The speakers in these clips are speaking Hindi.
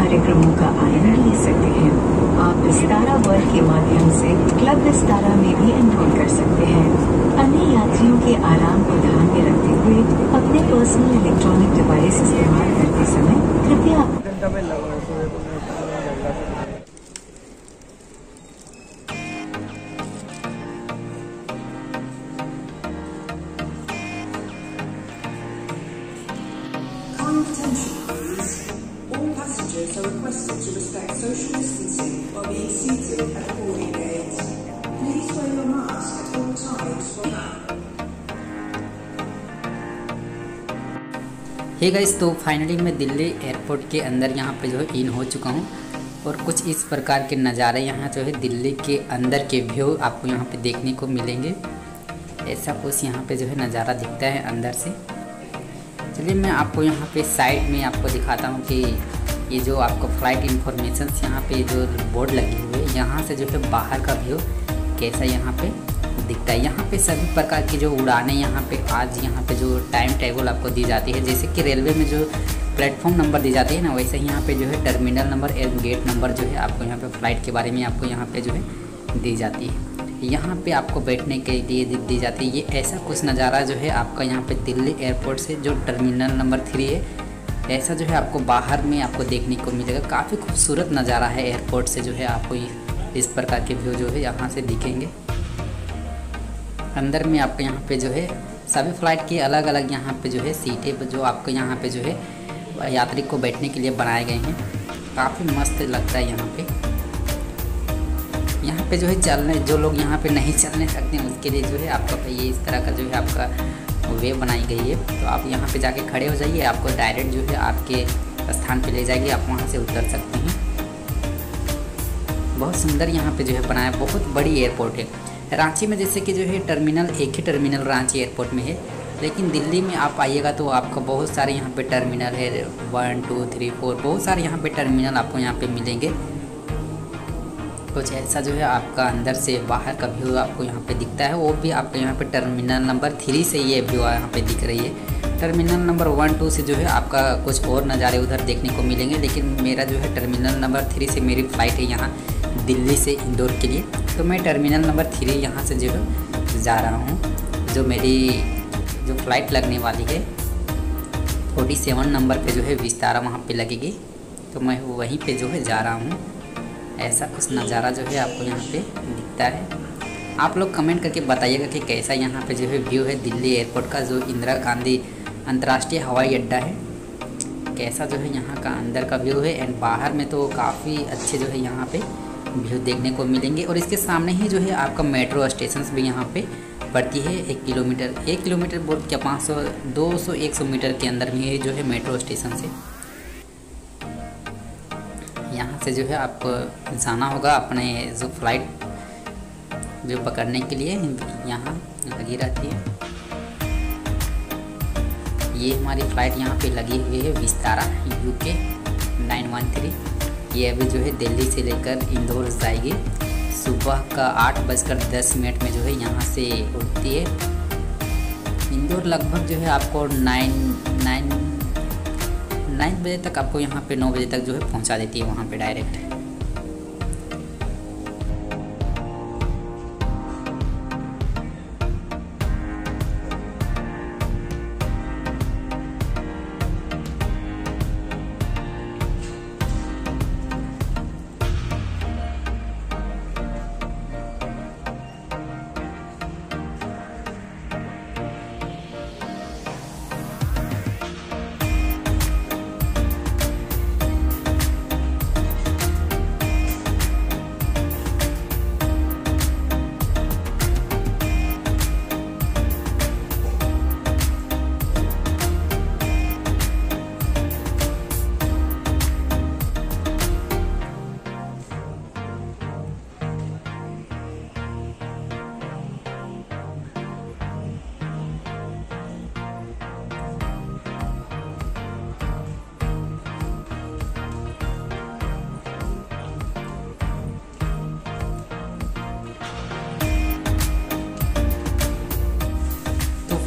कार्यक्रमों का आनंद ले सकते हैं। आप विस्तारा वर्ग के माध्यम से क्लब विस्तारा में भी एनरोल कर सकते हैं। अन्य यात्रियों के आराम को ध्यान में रखते हुए अपने पर्सनल इलेक्ट्रॉनिक डिवाइस इस्तेमाल करते समय कृपया हे गाइस, तो फाइनली मैं दिल्ली एयरपोर्ट के अंदर यहाँ पे जो है इन हो चुका हूँ और कुछ इस प्रकार के नज़ारे यहाँ जो है दिल्ली के अंदर के व्यू आपको यहाँ पे देखने को मिलेंगे। ऐसा कुछ यहाँ पे जो है नज़ारा दिखता है अंदर से। चलिए मैं आपको यहाँ पे साइड में आपको दिखाता हूँ कि ये जो आपको फ़्लाइट इंफॉर्मेशन यहाँ पर जो बोर्ड लगे हुए है यहाँ से जो है बाहर का व्यू कैसा यहाँ पर दिखता है। यहाँ पे सभी प्रकार की जो उड़ानें यहाँ पे आज यहाँ पे जो टाइम टेबल आपको दी जाती है, जैसे कि रेलवे में जो प्लेटफॉर्म नंबर दी जाती है ना, वैसे यहाँ पे जो है terminal number and gate number जो है आपको यहाँ पे फ़्लाइट के बारे में आपको यहाँ पे जो है दी जाती है। यहाँ पे आपको बैठने के लिए दी जाती है। ये ऐसा कुछ नज़ारा जो है आपका यहाँ पर दिल्ली एयरपोर्ट से जो टर्मिनल नंबर 3 है, ऐसा जो है आपको बाहर में आपको देखने को मिलेगा। काफ़ी खूबसूरत नज़ारा है एयरपोर्ट से जो है आपको इस प्रकार के व्यू जो है यहाँ से दिखेंगे। अंदर में आपको यहाँ पे जो है सभी फ़्लाइट की अलग अलग यहाँ पे जो है सीटें जो आपको यहाँ पे जो है यात्री को बैठने के लिए बनाए गए हैं। काफ़ी मस्त लगता है यहाँ पे। यहाँ पे जो है चलने जो लोग यहाँ पे नहीं चलने सकते हैं उसके लिए जो है आपका ये इस तरह का जो है आपका वे बनाई गई है। तो आप यहाँ पे जाके खड़े हो जाइए, आपको डायरेक्ट जो है आपके स्थान पर ले जाएगी, आप वहाँ से उतर सकते हैं। बहुत सुंदर यहाँ पर जो है बनाया, बहुत बड़ी एयरपोर्ट है। रांची में जैसे कि जो है टर्मिनल एक ही टर्मिनल रांची एयरपोर्ट में है, लेकिन दिल्ली में आप आइएगा तो आपको बहुत सारे यहाँ पे टर्मिनल है, 1 2 3 4 बहुत सारे यहाँ पे टर्मिनल आपको यहाँ पे मिलेंगे। कुछ ऐसा जो है आपका अंदर से बाहर का व्यू आपको यहाँ पे दिखता है, वो भी आपको यहाँ पे टर्मिनल नंबर 3 से ये व्यू यहाँ पे दिख रही है। टर्मिनल नंबर 1 2 से जो है आपका कुछ और नज़ारे उधर देखने को मिलेंगे, लेकिन मेरा जो है टर्मिनल नंबर 3 से मेरी फ़्लाइट है यहाँ दिल्ली से इंदौर के लिए, तो मैं टर्मिनल नंबर 3 यहाँ से जो जा रहा हूँ। जो मेरी जो फ़्लाइट लगने वाली है 47 नंबर पे जो है विस्तारा वहाँ पे लगेगी, तो मैं वहीं पे जो है जा रहा हूँ। ऐसा कुछ नज़ारा जो है आपको यहाँ पे दिखता है। आप लोग कमेंट करके बताइएगा कि कैसा यहाँ पे जो है व्यू है दिल्ली एयरपोर्ट का, जो इंदिरा गांधी अंतर्राष्ट्रीय हवाई अड्डा है। कैसा जो है यहाँ का अंदर का व्यू है एंड बाहर में तो काफ़ी अच्छे जो है यहाँ पर व्यू देखने को मिलेंगे। और इसके सामने ही जो है आपका मेट्रो स्टेशन भी यहाँ पे पड़ती है। 1 किलोमीटर बोर्ड क्या 500 200 100 मीटर के अंदर में जो है मेट्रो स्टेशन से यहाँ से जो है आपको जाना होगा अपने जो फ्लाइट जो पकड़ने के लिए यहाँ लगी रहती है। ये हमारी फ़्लाइट यहाँ पे लगी हुई है विस्तारा UK 913। ये अभी जो है दिल्ली से लेकर इंदौर जाएगी। सुबह का 8:10 में जो है यहाँ से उड़ती है। इंदौर लगभग जो है आपको 9 बजे तक आपको यहाँ पे 9 बजे तक जो है पहुँचा देती है वहाँ पे डायरेक्ट।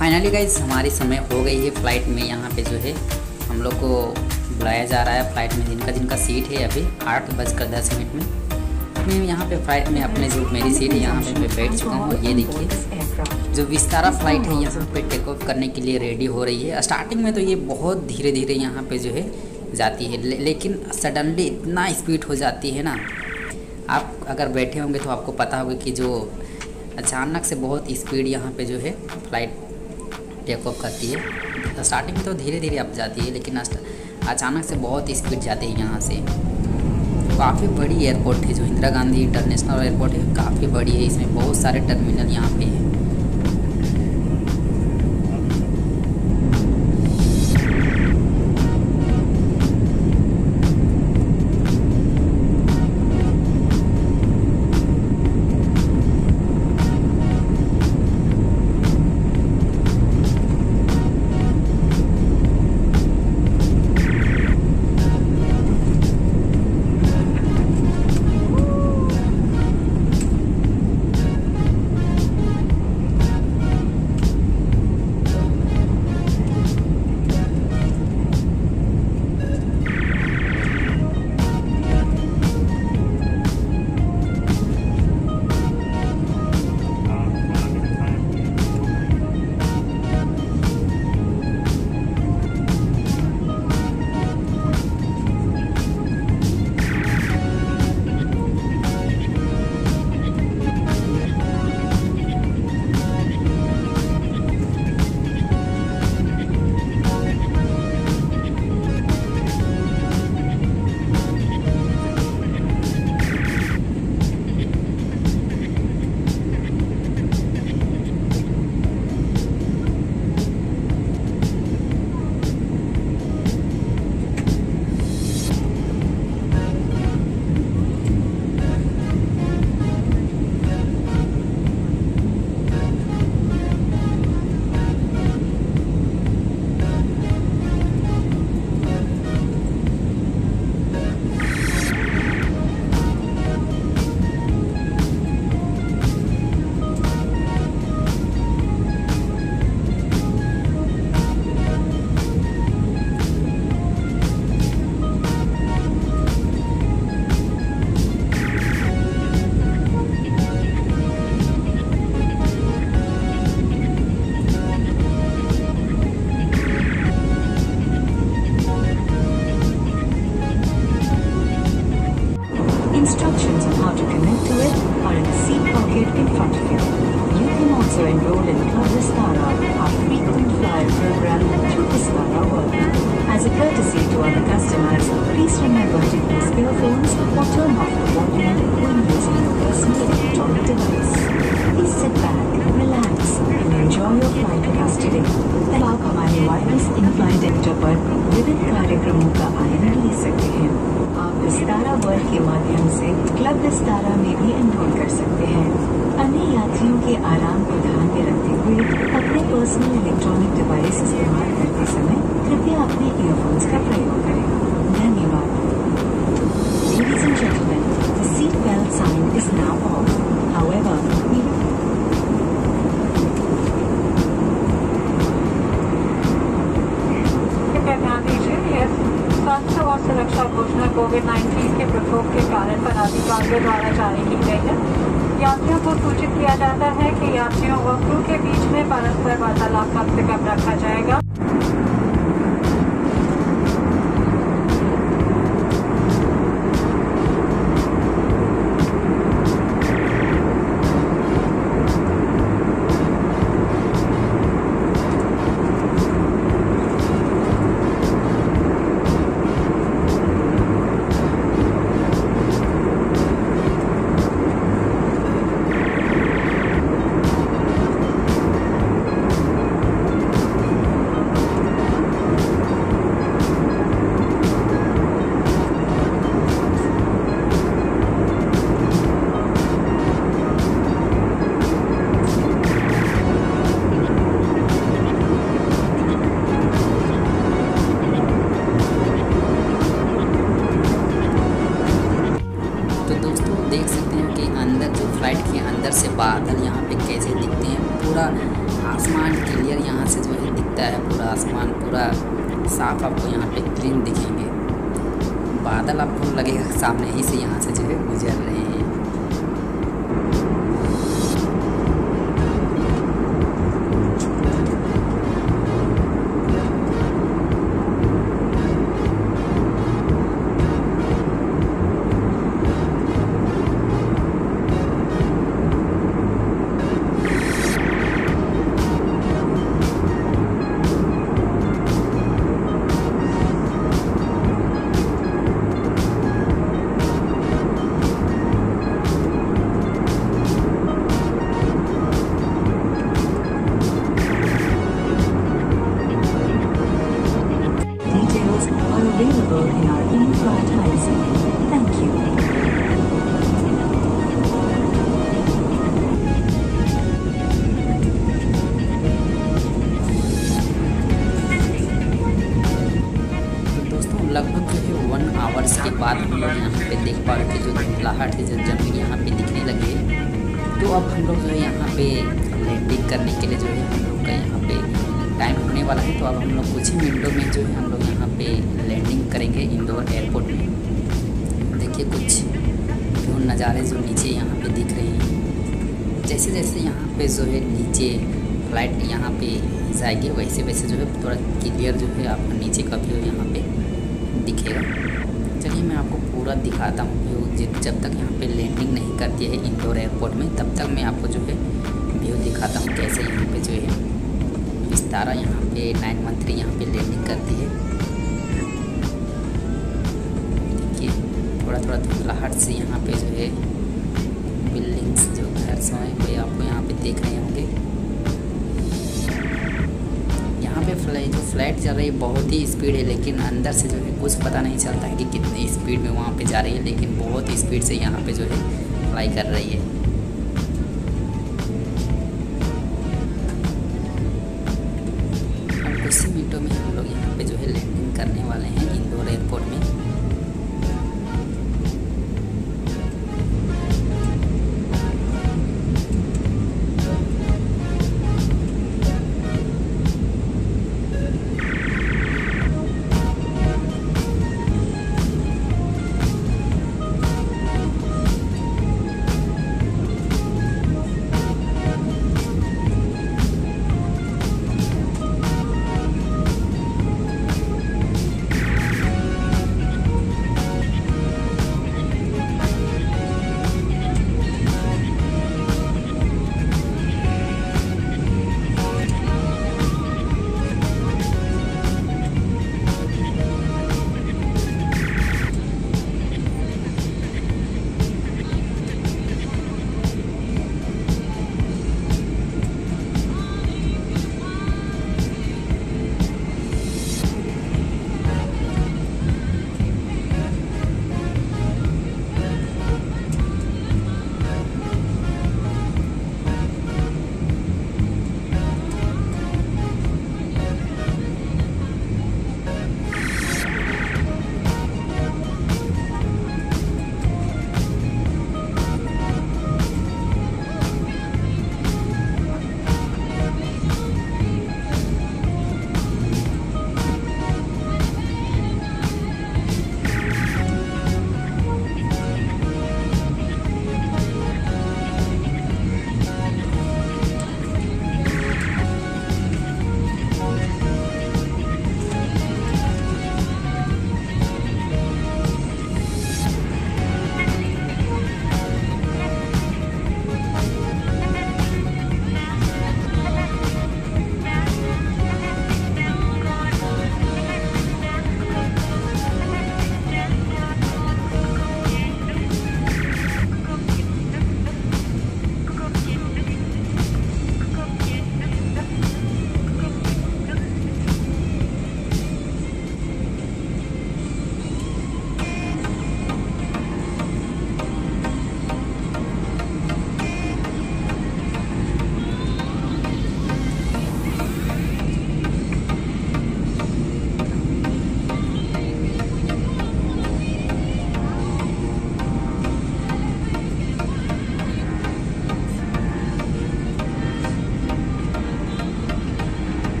फाइनली गाइस हमारी समय हो गई है फ़्लाइट में। यहाँ पे जो है हम लोग को बुलाया जा रहा है फ्लाइट में जिनका सीट है अभी 8:10 में। मैं यहाँ पे फ्लाइट में अपने जो मेरी सीट है यहाँ पे मैं बैठ चुका हूँ। ये देखिए जो विस्तारा फ्लाइट है यहाँ पे टेक ऑफ करने के लिए रेडी हो रही है। स्टार्टिंग में तो ये बहुत धीरे धीरे यहाँ पे जो है जाती है, लेकिन सडनली इतना स्पीड हो जाती है ना, आप अगर बैठे होंगे तो आपको पता होगा कि जो अचानक से बहुत स्पीड यहाँ पे जो है फ्लाइट टेक ऑफ करती है। तो स्टार्टिंग में तो धीरे धीरे अब जाती है, लेकिन अचानक से बहुत स्पीड जाती है यहाँ से। काफ़ी बड़ी एयरपोर्ट है जो इंदिरा गांधी इंटरनेशनल एयरपोर्ट है, काफ़ी बड़ी है। इसमें बहुत सारे टर्मिनल यहाँ पे हैं। Instructions on how to connect to it are in the seat pocket in front of you. You can also enroll in Vistara, our frequent flyer program through Vistara World. As a courtesy to other customers, please remember to use cell phones or turn off the volume when using your personal electronic device. Please sit back, relax, and enjoy your flight with us today. आप हमारे वायरस इन-फ्लाइट डेटा पर विभिन्न कार्यक्रमों का आनंद ले सकते हैं। आप विस्तारा वर्ल्ड के माध्यम से क्लब विस्तारा में भी एनरोल कर सकते हैं। अन्य यात्रियों के आराम को ध्यान में रखते हुए अपने पर्सनल इलेक्ट्रॉनिक डिवाइस इस्तेमाल करते समय कृपया अपने ईयरफोन्स का प्रयोग करें। धन्यवाद। Ladies and gentlemen, the seat belt sign is now off. However, स्वास्थ्य और सुरक्षा घोषणा कोविड-19 के प्रकोप के कारण प्राधिकारियों द्वारा जारी की गई है। यात्रियों को सूचित किया जाता है कि यात्रियों व क्रू के बीच में परस्पर वार्तालाप कम से कम रखा जाएगा। से बादल यहाँ पे कैसे दिखते हैं, पूरा आसमान क्लियर यहाँ से जो है दिखता है। पूरा आसमान पूरा साफ आपको यहाँ पे क्लीन दिखेंगे। बादल आपको लगेगा सामने ही से यहाँ से जो है गुजर रहे हैं। के बाद हम लोग यहाँ पे देख पा रहे थे जो धुंधलाहट है जो जमीन यहाँ पे दिखने लगी। तो अब हम लोग जो है यहाँ पे लैंडिंग करने के लिए जो है हम लोग का यहाँ पे टाइम होने वाला है। तो अब हम लोग कुछ ही मिनटों में जो है हम लोग यहाँ पे लैंडिंग करेंगे इंदौर एयरपोर्ट में। देखिए कुछ जो नज़ारे जो नीचे यहाँ पर दिख रहे हैं, जैसे जैसे यहाँ पर जो है नीचे फ्लाइट यहाँ पर जाएगी वैसे वैसे जो है थोड़ा क्लियर जो है आपको नीचे का व्यू यहाँ पर दिखेगा। चलिए मैं आपको पूरा दिखाता हूँ व्यू, जब तक यहाँ पे लैंडिंग नहीं करती है इंदौर एयरपोर्ट में तब तक मैं आपको जो है व्यू दिखाता हूँ कैसे यहाँ पे जो है विस्तारा यहाँ पे 913 यहाँ पे लैंडिंग करती है। देखिए थोड़ा थोड़ा धुंधलाहट से यहाँ पे जो है बिल्डिंग्स जो घर से हुए आपको यहाँ पे देख रहे होंगे। यहाँ पे फ्लाइट चल रही है बहुत ही स्पीड है, लेकिन अंदर से जो है कुछ पता नहीं चलता है कि कितनी स्पीड में वहाँ पे जा रही है, लेकिन बहुत ही स्पीड से यहाँ पे जो है फ्लाई कर रही है। अब कुछ ही मिनटों में हम लोग यहाँ पे जो है लैंडिंग करने वाले हैं इंदौर एयरपोर्ट में।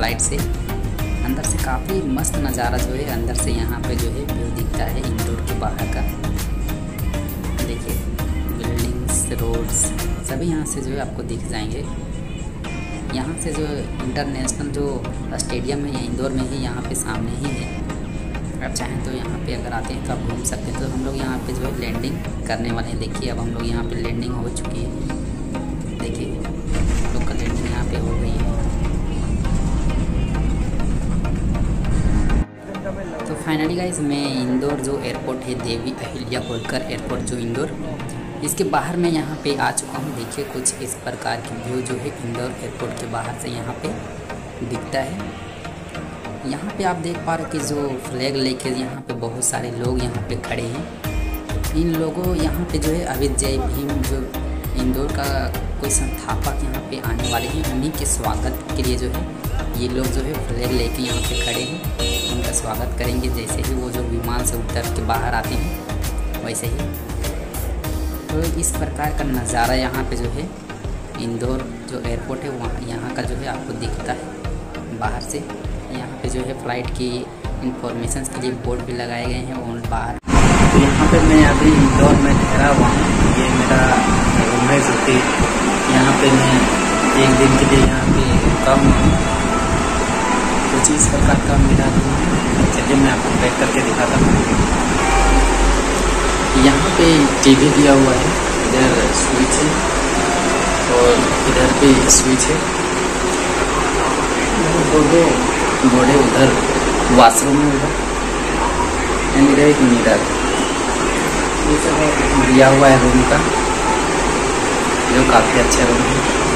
फ्लाइट से। अंदर से काफ़ी मस्त नज़ारा जो है अंदर से यहाँ पे जो है व्यू दिखता है इंदौर के बाहर का। देखिए बिल्डिंग्स, रोड्स सभी यहाँ से जो है आपको दिख जाएंगे। यहाँ से जो इंटरनेशनल जो स्टेडियम है इंदौर में ही, यहाँ पे सामने ही है। आप चाहें तो यहाँ पे अगर आते हैं तो आप घूम सकते हैं। तो हम लोग यहाँ पे जो है लैंडिंग करने वाले हैं। देखिए अब हम लोग यहाँ पे लैंडिंग हो चुकी है। देखिए हम लोग का लैंडिंग यहाँ पे हो गई है। तो फाइनली गाइस मैं इंदौर जो एयरपोर्ट है, देवी अहिल्या होलकर एयरपोर्ट जो इंदौर, इसके बाहर मैं यहाँ पे आ चुका हूँ। देखिए कुछ इस प्रकार की व्यू जो है इंदौर एयरपोर्ट के बाहर से यहाँ पे दिखता है। यहाँ पे आप देख पा रहे हो कि जो फ्लैग लेके यहाँ पे बहुत सारे लोग यहाँ पे खड़े हैं। इन लोगों यहाँ पे जो है अभी जय भीम जो इंदौर का कोई संस्थापक यहाँ पे आने वाले हैं, उन्हीं के स्वागत के लिए जो है ये लोग जो है फ्लैग लेके यहाँ पे खड़े हैं। उनका स्वागत करेंगे जैसे ही वो जो विमान से उतर के बाहर आते हैं, वैसे ही। तो इस प्रकार का नज़ारा यहाँ पर जो है इंदौर जो एयरपोर्ट है वहाँ यहाँ का जो है आपको दिखता है बाहर से। यहाँ पे जो है फ़्लाइट की इंफॉर्मेशन के लिए बोर्ड भी लगाए गए हैं और बाहर। तो यहाँ पे मैं अभी इंदौर में ठहरा हुआ हूँ, ये मेरा रूम है जो कि यहाँ पे मैं एक दिन के लिए यहाँ पे कम कुछ इस प्रकार का मेरा रूम है। चलिए मैं आपको पैक करके दिखाता हूँ। यहाँ पे टीवी दिया हुआ है, इधर स्विच है और इधर भी स्विच है। तो घोड़े उधर वाशरूम में उधर एक मीटर, ये सब दिया हुआ है रूम का, जो काफ़ी अच्छा रूम है।